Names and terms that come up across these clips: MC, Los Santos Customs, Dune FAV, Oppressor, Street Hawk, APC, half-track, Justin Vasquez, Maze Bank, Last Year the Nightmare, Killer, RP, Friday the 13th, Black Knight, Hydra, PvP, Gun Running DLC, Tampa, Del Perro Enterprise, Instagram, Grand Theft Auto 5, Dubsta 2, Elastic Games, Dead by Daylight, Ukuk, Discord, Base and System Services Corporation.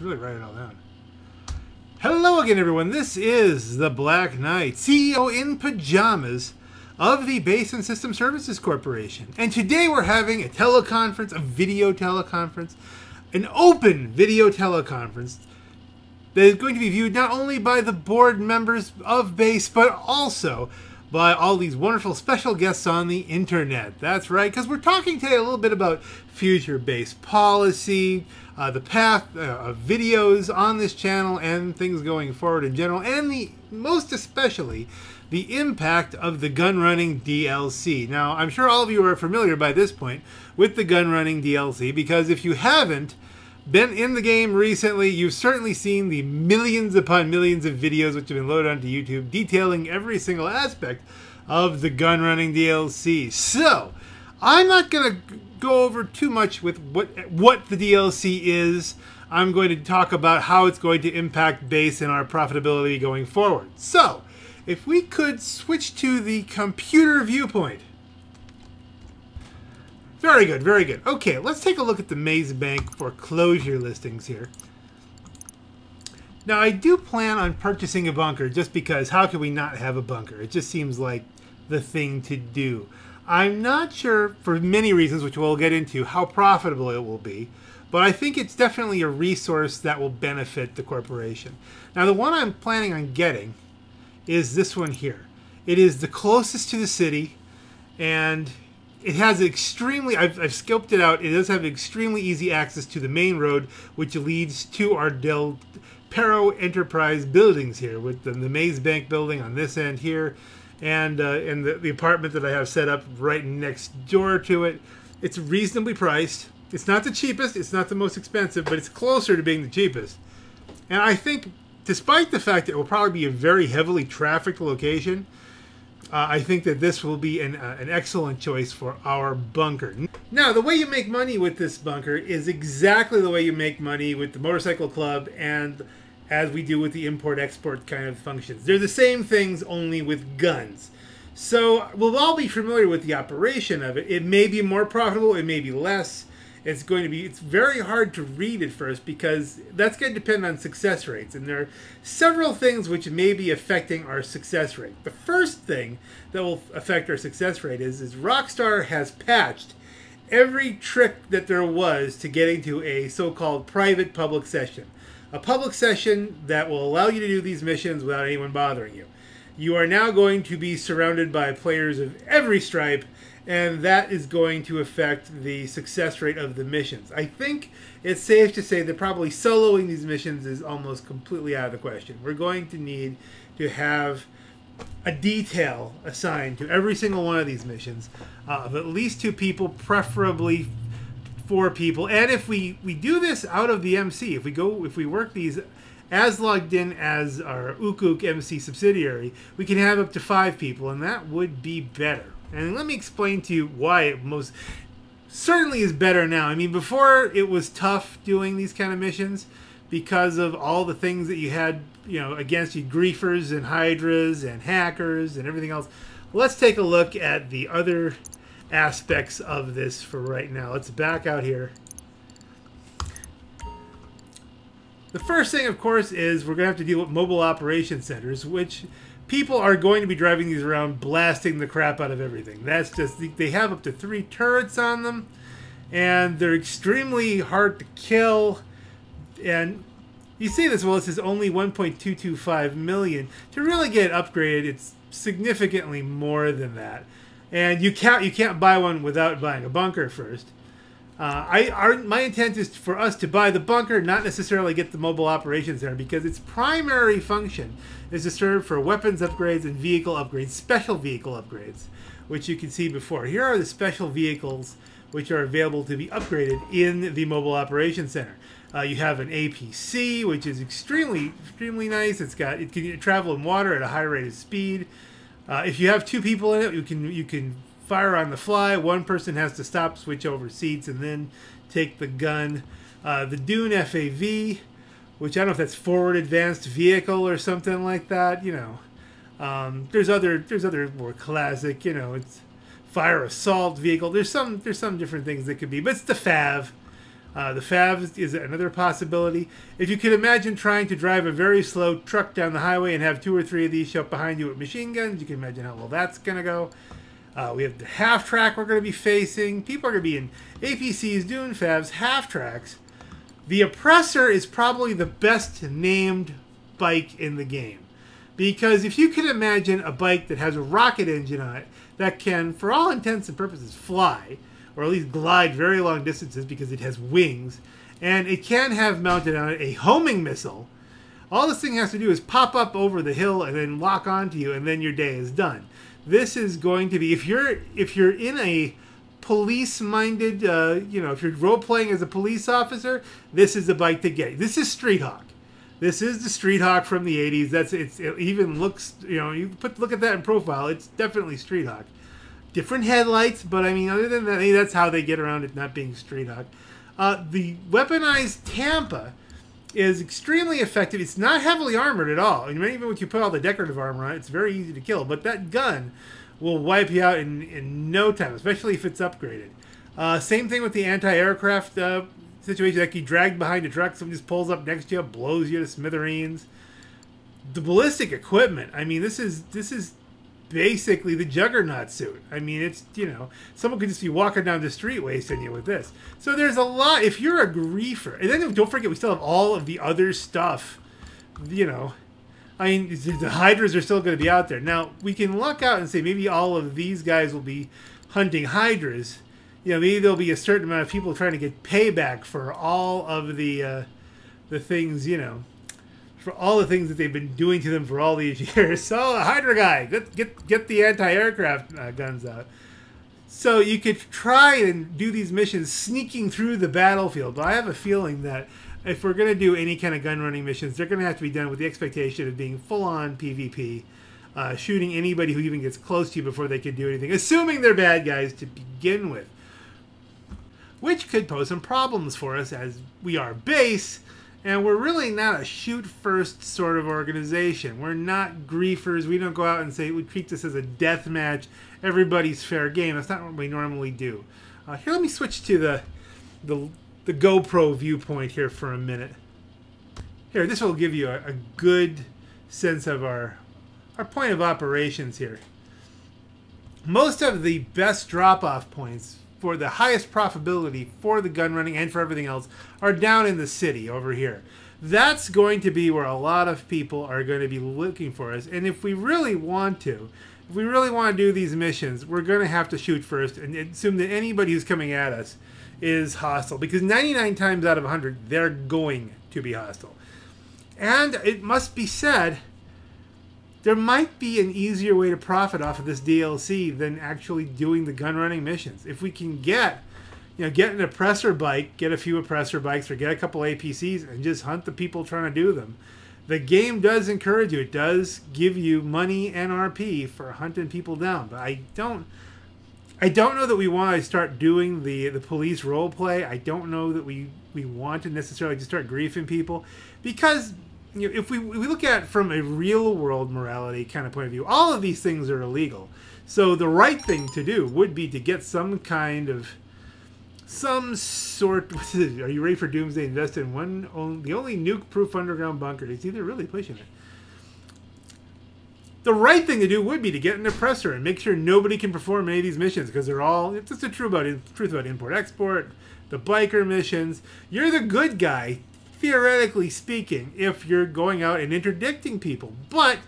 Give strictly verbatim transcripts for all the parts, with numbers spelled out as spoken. should really write it all down. Hello again, everyone. This is the Black Knight, C E O in pajamas of the Base and System Services Corporation. And today we're having a teleconference, a video teleconference, an open video teleconference that is going to be viewed not only by the board members of Base, but also by all these wonderful special guests on the internet. That's right, because we're talking today a little bit about future Base policy, uh, the path uh, of videos on this channel and things going forward in general, and the most especially the impact of the Gun Running D L C. Now, I'm sure all of you are familiar by this point with the Gun Running D L C, because if you haven't been in the game recently, you've certainly seen the millions upon millions of videos which have been loaded onto YouTube detailing every single aspect of the Gun Running D L C. So, I'm not going to go over too much with what, what the D L C is. I'm going to talk about how it's going to impact Base and our profitability going forward. So, if we could switch to the computer viewpoint. Very good, very good. Okay, let's take a look at the Maze Bank foreclosure listings here. Now, I do plan on purchasing a bunker just because how could we not have a bunker? It just seems like the thing to do. I'm not sure, for many reasons, which we'll get into, how profitable it will be, but I think it's definitely a resource that will benefit the corporation. Now, the one I'm planning on getting is this one here. It is the closest to the city, and it has extremely, I've, I've scoped it out, it does have extremely easy access to the main road, which leads to our Del Perro Enterprise buildings here, with the, the Maze Bank building on this end here, and, uh, and the, the apartment that I have set up right next door to it. It's reasonably priced. It's not the cheapest, it's not the most expensive, but it's closer to being the cheapest. And I think, despite the fact that it will probably be a very heavily trafficked location, Uh, I think that this will be an, uh, an excellent choice for our bunker. Now, the way you make money with this bunker is exactly the way you make money with the motorcycle club and as we do with the import-export kind of functions. They're the same things, only with guns. So we'll all be familiar with the operation of it. It may be more profitable, it may be less. It's going to be, it's very hard to read at first because that's going to depend on success rates. And there are several things which may be affecting our success rate. The first thing that will affect our success rate is, is Rockstar has patched every trick that there was to getting to a so-called private public session. A public session that will allow you to do these missions without anyone bothering you. You are now going to be surrounded by players of every stripe, and that is going to affect the success rate of the missions. I think it's safe to say that probably soloing these missions is almost completely out of the question. We're going to need to have a detail assigned to every single one of these missions uh, of at least two people, preferably four people. And if we, we do this out of the M C, if we go, if we work these as logged in as our Ukuk M C subsidiary, we can have up to five people, and that would be better. And let me explain to you why it most certainly is better now. I mean, before it was tough doing these kind of missions because of all the things that you had, you know, against you, griefers and hydras and hackers and everything else. Let's take a look at the other aspects of this for right now. Let's back out here. The first thing, of course, is we're going to have to deal with mobile operation centers, which people are going to be driving these around, blasting the crap out of everything. That's just, they have up to three turrets on them, and they're extremely hard to kill. And you see this, well, it says only one point two two five million. To really get it upgraded, it's significantly more than that. And you can't, you can't buy one without buying a bunker first. Uh, I, our, my intent is for us to buy the bunker, not necessarily get the mobile operations there, because its primary function is to serve for weapons upgrades and vehicle upgrades, special vehicle upgrades, which you can see before. Here are the special vehicles which are available to be upgraded in the mobile operations center. Uh, you have an A P C, which is extremely, extremely nice. It's got, it can travel in water at a high rate of speed. Uh, if you have two people in it, you can you can. fire on the fly. One person has to stop, switch over seats, and then take the gun. Uh, the Dune F A V, which I don't know if that's forward advanced vehicle or something like that. You know, um, there's other there's other more classic. You know, it's fire assault vehicle. There's some there's some different things that could be, but it's the F A V. Uh, the F A V is another possibility. If you could imagine trying to drive a very slow truck down the highway and have two or three of these show up behind you with machine guns, you can imagine how well that's going to go. Uh, we have the half-track we're going to be facing. People are going to be in A P Cs, Dune F A Vs, half-tracks. The Oppressor is probably the best named bike in the game. Because if you can imagine a bike that has a rocket engine on it that can, for all intents and purposes, fly, or at least glide very long distances because it has wings, and it can have mounted on it a homing missile, all this thing has to do is pop up over the hill and then lock onto you, and then your day is done. This is going to be, if you're if you're in a police-minded, uh, you know, if you're role-playing as a police officer, this is the bike to get. This is Street Hawk. This is the Street Hawk from the eighties. That's it's, it even looks, you know, you put look at that in profile. It's definitely Street Hawk. Different headlights, but I mean, other than that, I mean, that's how they get around it not being Street Hawk. Uh, the weaponized Tampa is extremely effective. It's not heavily armored at all. And even when you put all the decorative armor on, it's very easy to kill. But that gun will wipe you out in, in no time, especially if it's upgraded. Uh, same thing with the anti-aircraft uh situation, like you dragged behind a truck, someone just pulls up next to you, blows you to smithereens. The ballistic equipment, I mean, this is this is basically the juggernaut suit. I mean, it's, you know, someone could just be walking down the street wasting you with this. So there's a lot, if you're a griefer, and then don't forget we still have all of the other stuff, you know. I mean, the Hydras are still going to be out there. Now, we can luck out and say maybe all of these guys will be hunting Hydras. You know, maybe there'll be a certain amount of people trying to get payback for all of the uh, the things, you know, for all the things that they've been doing to them for all these years. So, a Hydra guy, get get, get the anti-aircraft uh, guns out. So you could try and do these missions sneaking through the battlefield. But I have a feeling that if we're going to do any kind of gun running missions, they're going to have to be done with the expectation of being full-on P V P. Uh, shooting anybody who even gets close to you before they can do anything. Assuming they're bad guys to begin with. Which could pose some problems for us as we are base, and we're really not a shoot-first sort of organization. We're not griefers. We don't go out and say, we treat this as a death match. Everybody's fair game. That's not what we normally do. Uh, here, let me switch to the, the, the GoPro viewpoint here for a minute. Here, this will give you a, a good sense of our, our point of operations here. Most of the best drop-off points for the highest profitability for the gun running and for everything else are down in the city over here. That's going to be where a lot of people are going to be looking for us. And if we really want to, if we really want to do these missions, we're going to have to shoot first and assume that anybody who's coming at us is hostile, because ninety-nine times out of one hundred, they're going to be hostile. And it must be said, there might be an easier way to profit off of this D L C than actually doing the gun running missions. If we can get, you know, get an Oppressor bike, get a few Oppressor bikes, or get a couple A P Cs and just hunt the people trying to do them. The game does encourage you. It does give you money and R P for hunting people down. But I don't, I don't know that we want to start doing the the police role play. I don't know that we we want to necessarily just start griefing people, because if we, if we look at it from a real-world morality kind of point of view, all of these things are illegal. So the right thing to do would be to get some kind of, some sort, what is it, are you ready for doomsday? Invest in one, on, the only nuke-proof underground bunker. You see, they're really pushing it. The right thing to do would be to get an Oppressor and make sure nobody can perform any of these missions, because they're all, it's just the truth about, truth about import-export, the biker missions. You're the good guy, theoretically speaking, if you're going out and interdicting people. But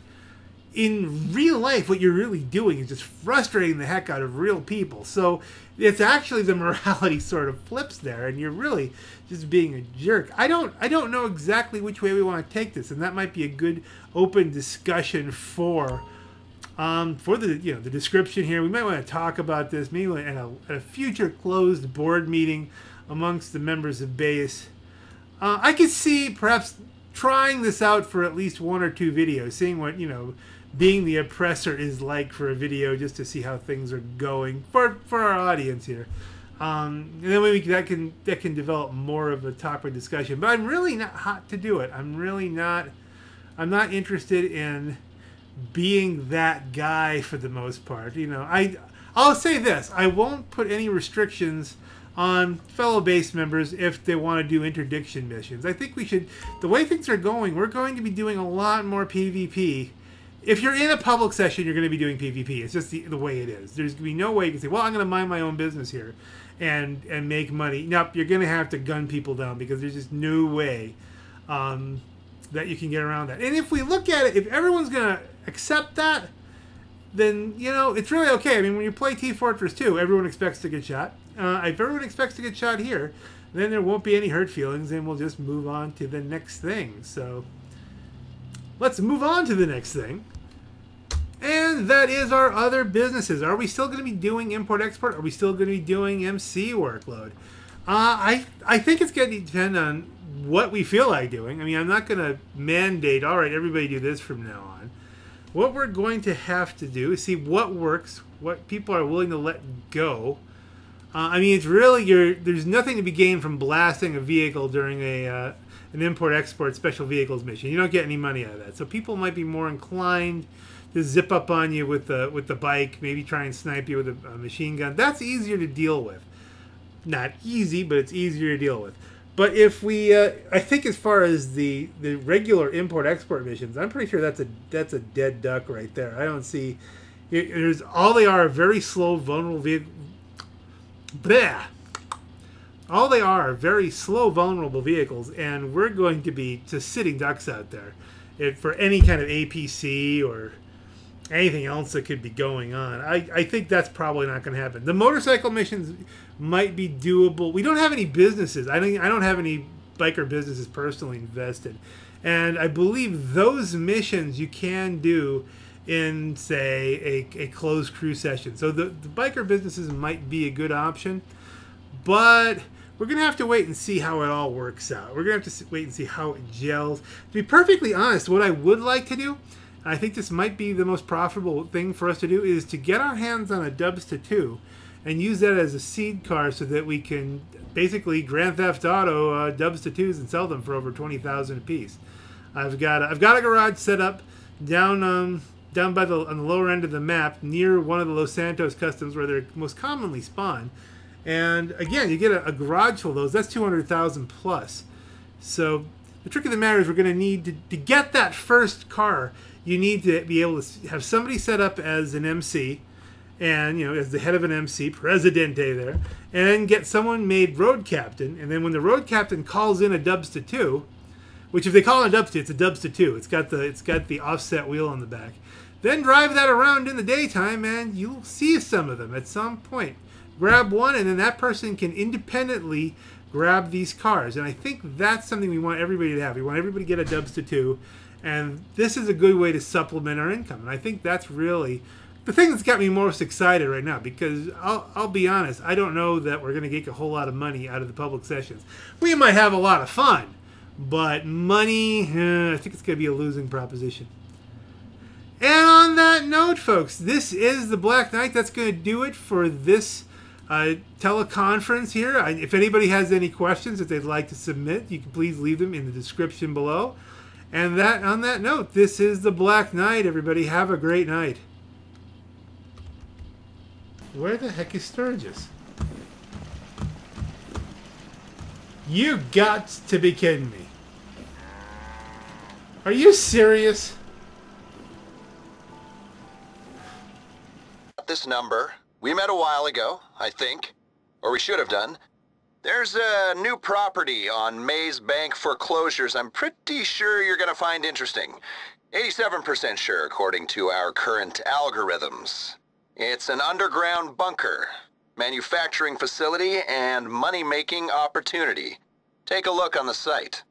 in real life, what you're really doing is just frustrating the heck out of real people. So it's actually the morality sort of flips there, and you're really just being a jerk. I don't, I don't know exactly which way we want to take this, and that might be a good open discussion for, um, for the, you know, the description here. We might want to talk about this maybe at a, at a future closed board meeting amongst the members of base. Uh, I could see perhaps trying this out for at least one or two videos, seeing what, you know, being the Oppressor is like for a video, just to see how things are going for, for our audience here. Um, and then we, that can that can develop more of a topic discussion. But I'm really not hot to do it. I'm really not. I'm not interested in being that guy for the most part. You know, I I'll say this. I won't put any restrictions on fellow base members if they want to do interdiction missions. I think we should, the way things are going, we're going to be doing a lot more PvP. If you're in a public session, you're going to be doing PvP. It's just the, the way it is. There's going to be no way you can say, well, I'm going to mind my own business here and and make money. Nope, you're going to have to gun people down because there's just no way um, that you can get around that. And if we look at it, if everyone's going to accept that, then, you know, it's really okay. I mean, when you play T Fortress two, everyone expects to get shot. Uh, if everyone expects to get shot here, then there won't be any hurt feelings, and we'll just move on to the next thing. So let's move on to the next thing. And that is our other businesses. Are we still going to be doing import-export? Are we still going to be doing M C workload? Uh, I, I think it's going to depend on what we feel like doing. I mean, I'm not going to mandate, all right, everybody do this from now on. What we're going to have to do is see what works, what people are willing to let go. Uh, I mean, it's really your. There's nothing to be gained from blasting a vehicle during a uh, an import-export special vehicles mission. You don't get any money out of that. So people might be more inclined to zip up on you with the with the bike, maybe try and snipe you with a, a machine gun. That's easier to deal with. Not easy, but it's easier to deal with. But if we, uh, I think as far as the the regular import-export missions, I'm pretty sure that's a that's a dead duck right there. I don't see. It, there's all they are, very slow, vulnerable vehicles. Bleh. All they are are very slow, vulnerable vehicles, and we're going to be just sitting ducks out there if, for any kind of A P C or anything else that could be going on. I, I think that's probably not going to happen. The motorcycle missions might be doable. We don't have any businesses. I don't, I don't have any biker businesses personally invested. And I believe those missions you can do in, say, a, a closed crew session. So the, the biker businesses might be a good option, but we're going to have to wait and see how it all works out. We're going to have to wait and see how it gels. To be perfectly honest, what I would like to do, and I think this might be the most profitable thing for us to do, is to get our hands on a Dubsta two and use that as a seed car so that we can basically Grand Theft Auto uh, Dubsta twos and sell them for over twenty thousand dollars a piece. I've got, a, I've got a garage set up down... Um, down by the, on the lower end of the map, near one of the Los Santos Customs where they're most commonly spawned. And again, you get a, a garage full of those. That's two hundred thousand plus. So the trick of the matter is we're going to need to, to get that first car, you need to be able to have somebody set up as an M C and, you know, as the head of an M C, Presidente there, and then get someone made road captain. And then when the road captain calls in a Dubsta two, which if they call it a Dubsta, it's a Dubsta two. It's got the it's got the offset wheel on the back. Then drive that around in the daytime, and you'll see some of them at some point. Grab one, and then that person can independently grab these cars. And I think that's something we want everybody to have. We want everybody to get a Dubsta two, and this is a good way to supplement our income. And I think that's really the thing that's got me most excited right now, because I'll, I'll be honest, I don't know that we're going to get a whole lot of money out of the public sessions. We might have a lot of fun. But money, uh, I think it's going to be a losing proposition. And on that note, folks, this is the Black Knight. That's going to do it for this uh, teleconference here. I, if anybody has any questions that they'd like to submit, you can please leave them in the description below. And that, on that note, this is the Black Knight, everybody. Have a great night. Where the heck is Sturgis? You got to be kidding me. Are you serious? This number. We met a while ago, I think. Or we should have done. There's a new property on Maze Bank foreclosures I'm pretty sure you're gonna find interesting. eighty-seven percent sure, according to our current algorithms. It's an underground bunker. Manufacturing facility and money-making opportunity. Take a look on the site.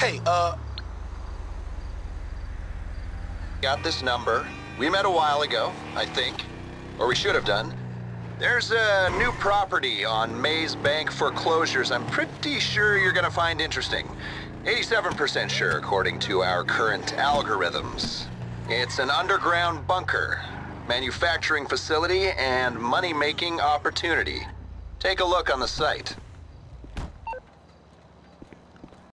Hey, uh... got this number. We met a while ago, I think. Or we should have done. There's a new property on Maze Bank foreclosures I'm pretty sure you're gonna find interesting. eighty-seven percent sure, according to our current algorithms. It's an underground bunker, manufacturing facility, and money-making opportunity. Take a look on the site.